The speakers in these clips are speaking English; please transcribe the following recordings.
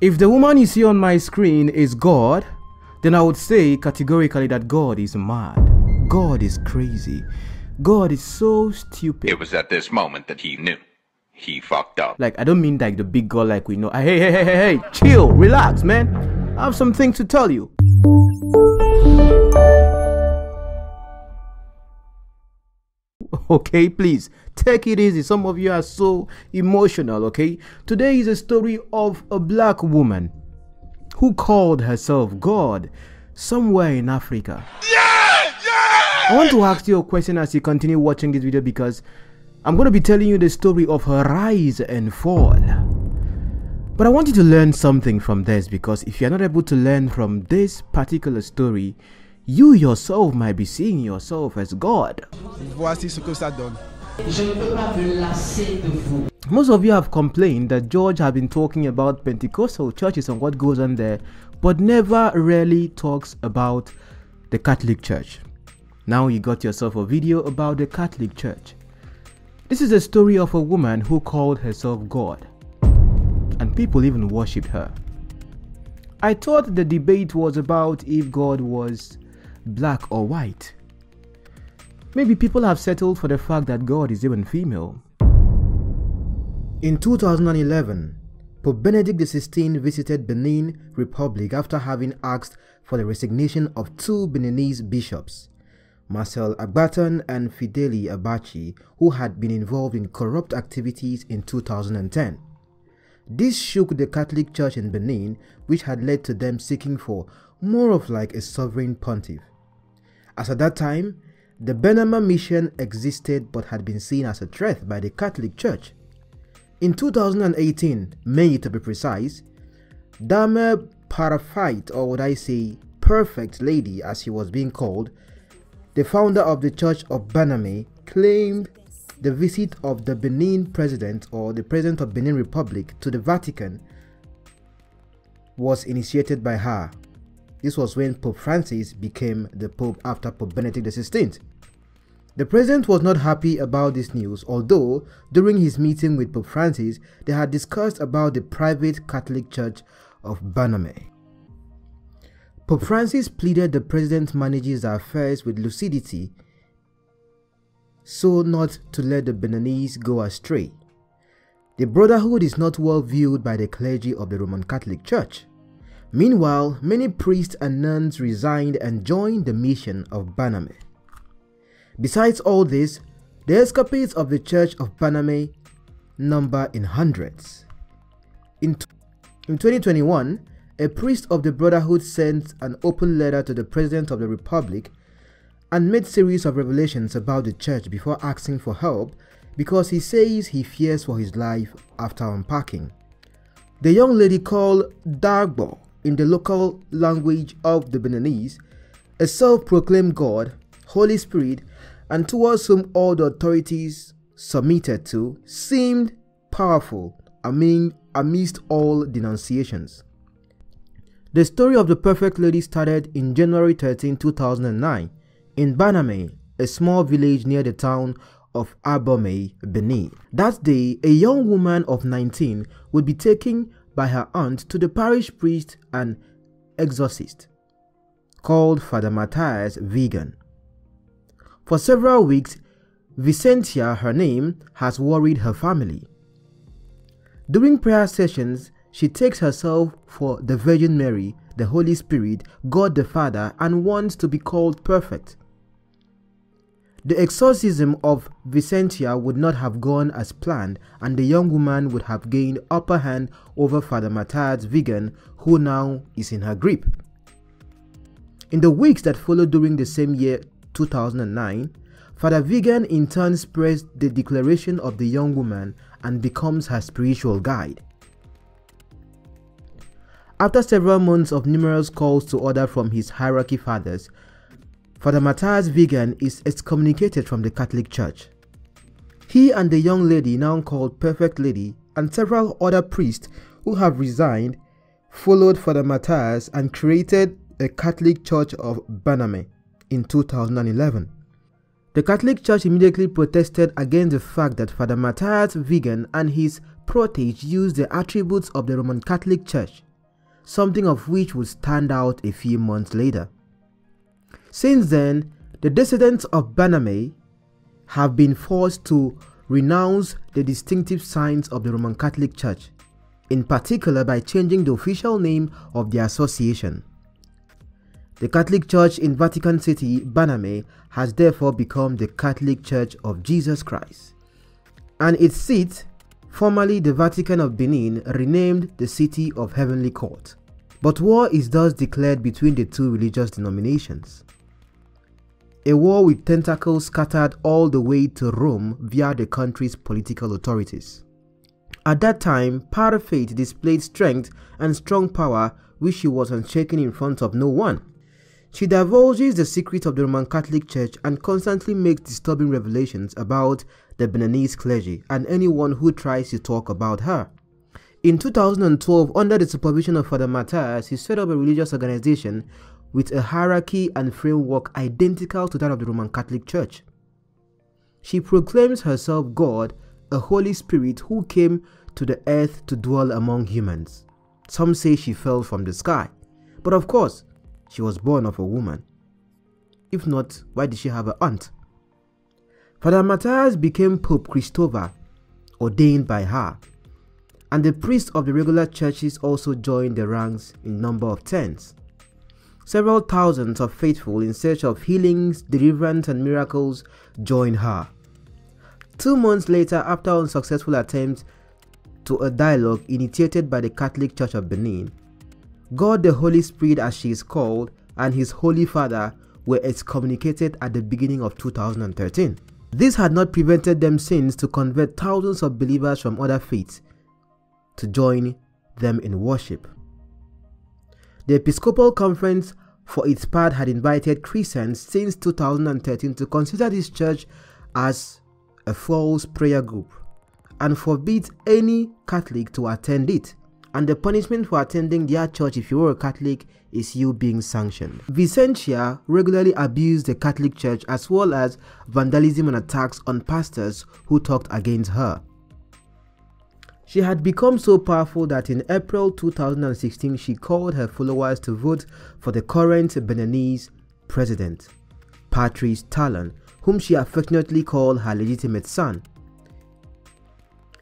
If the woman you see on my screen is God, then I would say categorically that God is mad. God is crazy. God is so stupid. It was at this moment that he knew. He fucked up. Like, I don't mean like the big God like we know. Hey, chill, relax, man. I have something to tell you. Okay, please take it easy. Some of you are so emotional. Okay, today is a story of a black woman who called herself God somewhere in Africa. I want to ask you a question as you continue watching this video, because I'm going to be telling you the story of her rise and fall. But I want you to learn something from this, because if you're not able to learn from this particular story, you yourself might be seeing yourself as God. Most of you have complained that George has been talking about Pentecostal churches and what goes on there, but never really talks about the Catholic Church. Now you got yourself a video about the Catholic Church. This is a story of a woman who called herself God, and people even worshipped her. I thought the debate was about if God was black or white. Maybe people have settled for the fact that God is even female. In 2011, Pope Benedict XVI visited Benin Republic after having asked for the resignation of two Beninese bishops, Marcel Agbaton and Fideli Abachi, who had been involved in corrupt activities in 2010. This shook the Catholic Church in Benin, which had led to them seeking for more of like a sovereign pontiff. As at that time, the Baname mission existed but had been seen as a threat by the Catholic Church. In 2018, May to be precise, Dame Parfaite, or would I say Perfect Lady as she was being called, the founder of the Church of Baname, claimed the visit of the Benin president, or the president of Benin Republic, to the Vatican was initiated by her. This was when Pope Francis became the Pope after Pope Benedict XVI. The president was not happy about this news, although during his meeting with Pope Francis, they had discussed about the private Catholic Church of Baname. Pope Francis pleaded the president manages the affairs with lucidity so not to let the Beninese go astray. The brotherhood is not well viewed by the clergy of the Roman Catholic Church. Meanwhile, many priests and nuns resigned and joined the mission of Baname. Besides all this, the escapades of the Church of Baname number in hundreds. In 2021, a priest of the brotherhood sent an open letter to the president of the republic and made series of revelations about the church before asking for help, because he says he fears for his life after unpacking. The young lady, called Dagbo in the local language of the Beninese, a self-proclaimed God, Holy Spirit, and towards whom all the authorities submitted to, seemed powerful amidst all denunciations. The story of the Perfect Lady started in January 13, 2009. In Baname, a small village near the town of Abomey, Benin. That day, a young woman of 19 would be taken by her aunt to the parish priest and exorcist, called Father Matthias Vigan. For several weeks, Vicentia, her name, has worried her family. During prayer sessions, she takes herself for the Virgin Mary, the Holy Spirit, God the Father, and wants to be called perfect. The exorcism of Vicentia would not have gone as planned, and the young woman would have gained upper hand over Father Matthias Vigan, who now is in her grip. In the weeks that followed during the same year, 2009, Father Vigan in turn spreads the declaration of the young woman and becomes her spiritual guide. After several months of numerous calls to order from his hierarchy fathers, Father Matthias Vigan is excommunicated from the Catholic Church. He and the young lady, now called Perfect Lady, and several other priests who have resigned, followed Father Matthias and created a Catholic Church of Baname in 2011. The Catholic Church immediately protested against the fact that Father Matthias Vigan and his protege used the attributes of the Roman Catholic Church something of which would stand out a few months later. Since then, the dissidents of Baname have been forced to renounce the distinctive signs of the Roman Catholic Church, in particular by changing the official name of their association. The Catholic Church in Vatican City, Baname, has therefore become the Catholic Church of Jesus Christ, and its seat, formerly the Vatican of Benin, renamed the City of Heavenly Court. But war is thus declared between the two religious denominations. A war with tentacles scattered all the way to Rome via the country's political authorities. At that time, Parfaite displayed strength and strong power which she was unshaken in front of no one. She divulges the secrets of the Roman Catholic Church and constantly makes disturbing revelations about the Beninese clergy and anyone who tries to talk about her. In 2012, under the supervision of Father Matthias, he set up a religious organization with a hierarchy and framework identical to that of the Roman Catholic Church. She proclaims herself God, a Holy Spirit who came to the earth to dwell among humans. Some say she fell from the sky, but of course, she was born of a woman. If not, why did she have an aunt? Father Matthias became Pope Christopher, ordained by her, and the priests of the regular churches also joined the ranks in number of tens. Several thousands of faithful in search of healings, deliverance and miracles joined her. 2 months later, after unsuccessful attempts to a dialogue initiated by the Catholic Church of Benin, God the Holy Spirit, as she is called, and his Holy Father were excommunicated at the beginning of 2013. This had not prevented them since to convert thousands of believers from other faiths to join them in worship. The Episcopal Conference, for its part, had invited Christians since 2013 to consider this church as a false prayer group and forbids any Catholic to attend it. And the punishment for attending their church if you were a Catholic is you being sanctioned. Vicentia regularly abused the Catholic Church as well as vandalism and attacks on pastors who talked against her. She had become so powerful that in April 2016 she called her followers to vote for the current Beninese president, Patrice Talon, whom she affectionately called her legitimate son.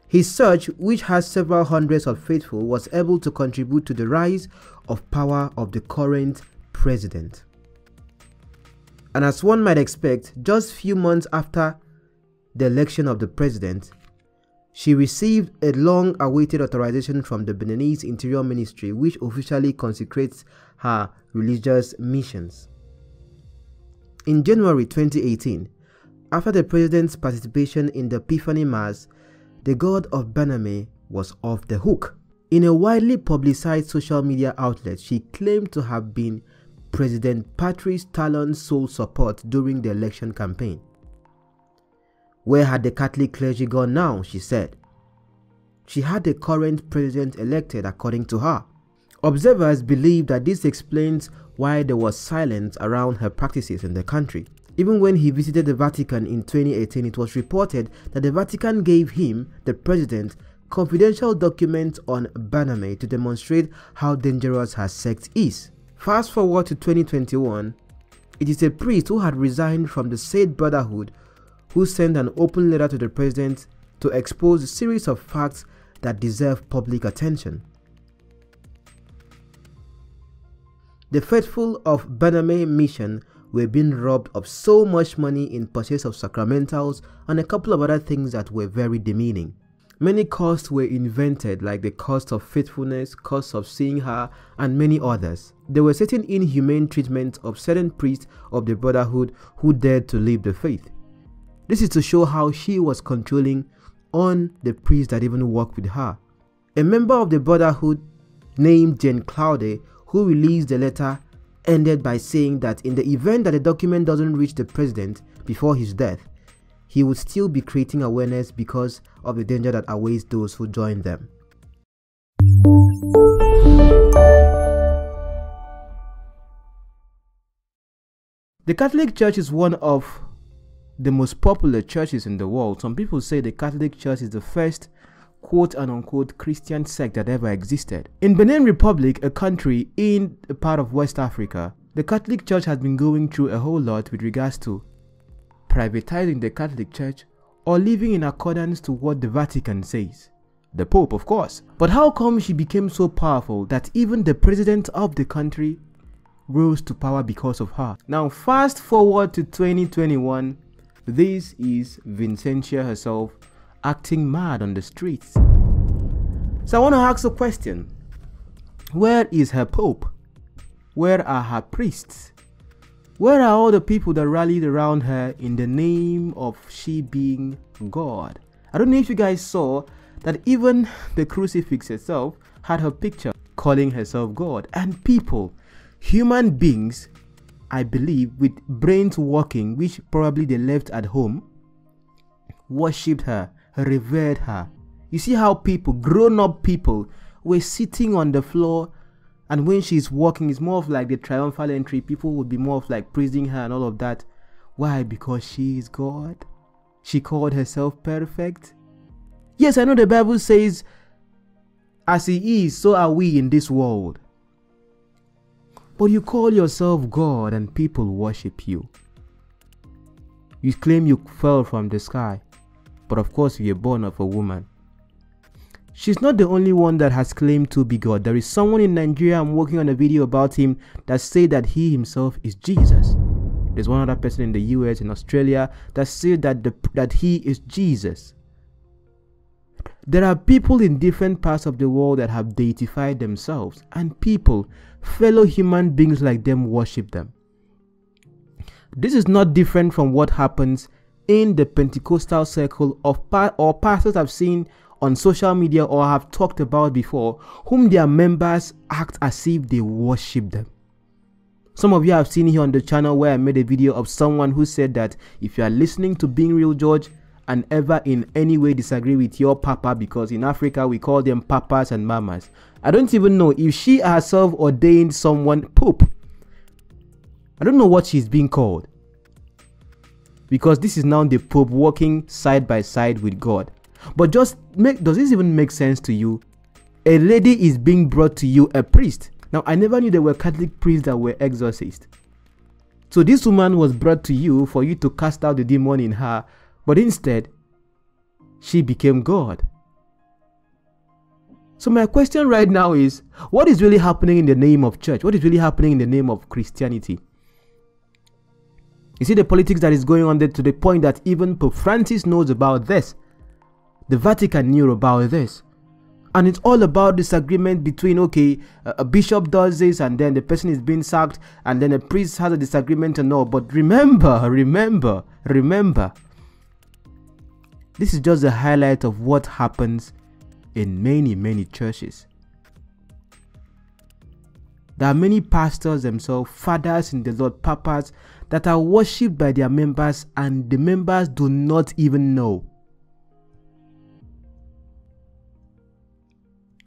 His search, which has several hundreds of faithful, was able to contribute to the rise of power of the current president. And as one might expect, just few months after the election of the president, she received a long-awaited authorization from the Beninese Interior Ministry, which officially consecrates her religious missions. In January 2018, after the president's participation in the Epiphany Mass, the God of Baname was off the hook. In a widely publicized social media outlet, she claimed to have been President Patrice Talon's sole support during the election campaign. "Where had the Catholic clergy gone now?" she said. She had the current president elected, according to her. Observers believe that this explains why there was silence around her practices in the country. Even when he visited the Vatican in 2018, it was reported that the Vatican gave him, the president, confidential documents on Baname to demonstrate how dangerous her sect is. Fast forward to 2021, it is a priest who had resigned from the said brotherhood who sent an open letter to the president to expose a series of facts that deserve public attention. The faithful of Baname mission were being robbed of so much money in purchase of sacramentals and a couple of other things that were very demeaning. Many costs were invented, like the cost of faithfulness, cost of seeing her, and many others. There were certain inhumane treatment of certain priests of the brotherhood who dared to leave the faith. This is to show how she was controlling on the priests that even worked with her. A member of the brotherhood named Jean Claude, who released the letter, ended by saying that in the event that the document doesn't reach the president before his death, he would still be creating awareness because of the danger that awaits those who join them. The Catholic Church is one of the most popular churches in the world. Some people say the Catholic Church is the first quote and unquote Christian sect that ever existed. In Benin Republic, a country in a part of West Africa, the Catholic Church has been going through a whole lot with regards to privatizing the Catholic Church or living in accordance to what the Vatican says. The Pope, of course. But how come she became so powerful that even the president of the country rose to power because of her? Now fast forward to 2021, this is Vicentia herself acting mad on the streets. So I want to ask a question. Where is her Pope? Where are her priests? Where are all the people that rallied around her in the name of she being God? I don't know if you guys saw that even the crucifix itself had her picture calling herself God. And people, human beings, I believe, with brains working, which probably they left at home, worshipped her, revered her. You see how people, grown-up people, were sitting on the floor, and when she's walking, it's more of like the triumphal entry. People would be more of like praising her and all of that. Why? Because she is God. She called herself perfect. Yes, I know the Bible says, as he is, so are we in this world. But you call yourself God and people worship you. You claim you fell from the sky, but of course you are born of a woman. She's not the only one that has claimed to be God. There is someone in Nigeria, I'm working on a video about him, that said that he himself is Jesus. There's one other person in the US and Australia that said that he is Jesus. There are people in different parts of the world that have deified themselves, and people, fellow human beings like them, worship them. This is not different from what happens in the Pentecostal circle of pastors I've seen on social media or have talked about before, whom their members act as if they worship them. Some of you have seen here on the channel where I made a video of someone who said that if you are listening to Being Real George and ever in any way disagree with your papa, because in Africa we call them papas and mamas. I don't even know if she herself ordained someone Pope. I don't know what she's being called, because this is now the Pope walking side by side with God. But does this even make sense to you? A lady is being brought to you, a priest. Now I never knew there were Catholic priests that were exorcists. So this woman was brought to you for you to cast out the demon in her, but instead, she became God. So my question right now is, what is really happening in the name of church? What is really happening in the name of Christianity? You see the politics that is going on there, to the point that even Pope Francis knows about this. The Vatican knew about this. And it's all about disagreement between, okay, a bishop does this and then the person is being sacked and then a priest has a disagreement and all. But remember, this is just a highlight of what happens in many churches. There are many pastors themselves, fathers in the Lord, papas, that are worshipped by their members, and the members do not even know.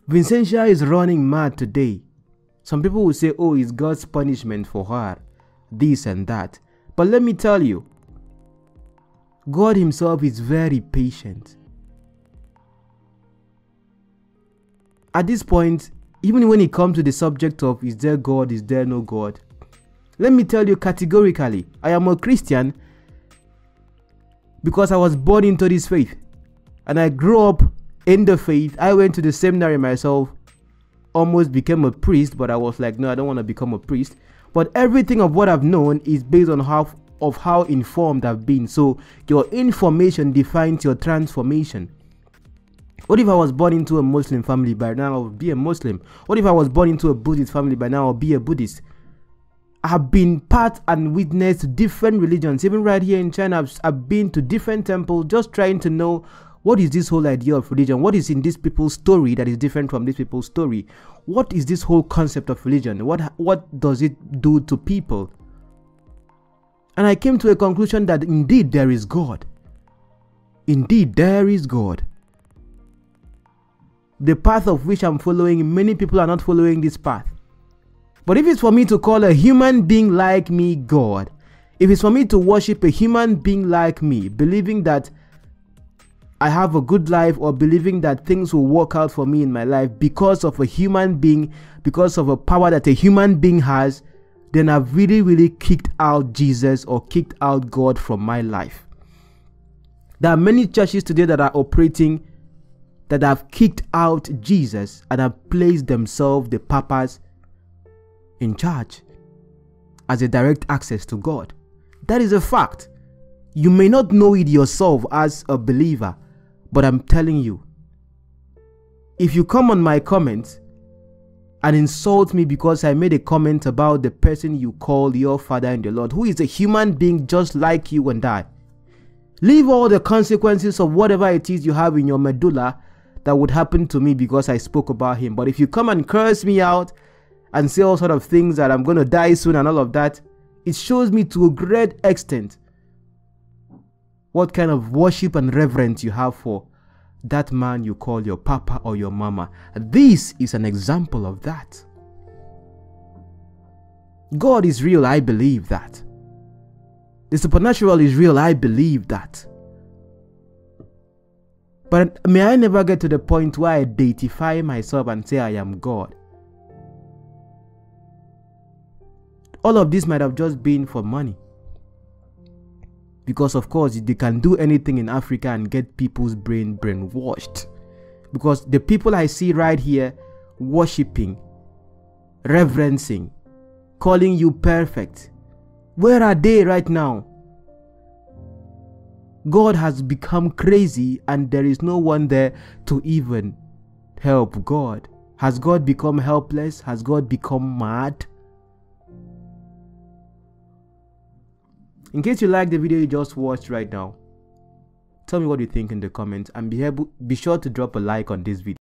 Vicentia is running mad today. Some people will say, oh, it's God's punishment for her, this and that. But let me tell you, God himself is very patient. At this point, even when it comes to the subject of is there God, is there no God, let me tell you categorically, I am a Christian because I was born into this faith and I grew up in the faith. I went to the seminary myself, almost became a priest, but I was like, no, I don't want to become a priest. But everything of what I've known is based on how informed I've been. So your information defines your transformation. What if I was born into a Muslim family? By now I'll be a Muslim. What if I was born into a Buddhist family? By now I'll be a Buddhist. I've been part and witnessed different religions. Even right here in China, I've been to different temples, just trying to know, what is this whole idea of religion? What is in this people's story that is different from this people's story? What is this whole concept of religion? What does it do to people? And I came to a conclusion that indeed there is God. Indeed there is God. The path of which I'm following, many people are not following this path. But if it's for me to call a human being like me God, if it's for me to worship a human being like me, believing that I have a good life, or believing that things will work out for me in my life because of a human being, because of a power that a human being has, then I've really kicked out Jesus or kicked out God from my life. There are many churches today that are operating that have kicked out Jesus and have placed themselves, the papas, in charge as a direct access to God. That is a fact. You may not know it yourself as a believer, but I'm telling you, if you come on my comments and insult me because I made a comment about the person you call your father in the Lord, who is a human being just like you and I, leave all the consequences of whatever it is you have in your medulla that would happen to me because I spoke about him. But if you come and curse me out and say all sort of things that I'm going to die soon and all of that, it shows me to a great extent what kind of worship and reverence you have for that man you call your papa or your mama. This is an example of that. God is real, I believe that. The supernatural is real, I believe that. But may I never get to the point where I deify myself and say I am God. All of this might have just been for money. Because of course, they can do anything in Africa and get people's brainwashed. Because the people I see right here worshipping, reverencing, calling you perfect, where are they right now? God has become crazy and there is no one there to even help God. Has God become helpless? Has God become mad? In case you like the video you just watched right now, tell me what you think in the comments and be sure to drop a like on this video.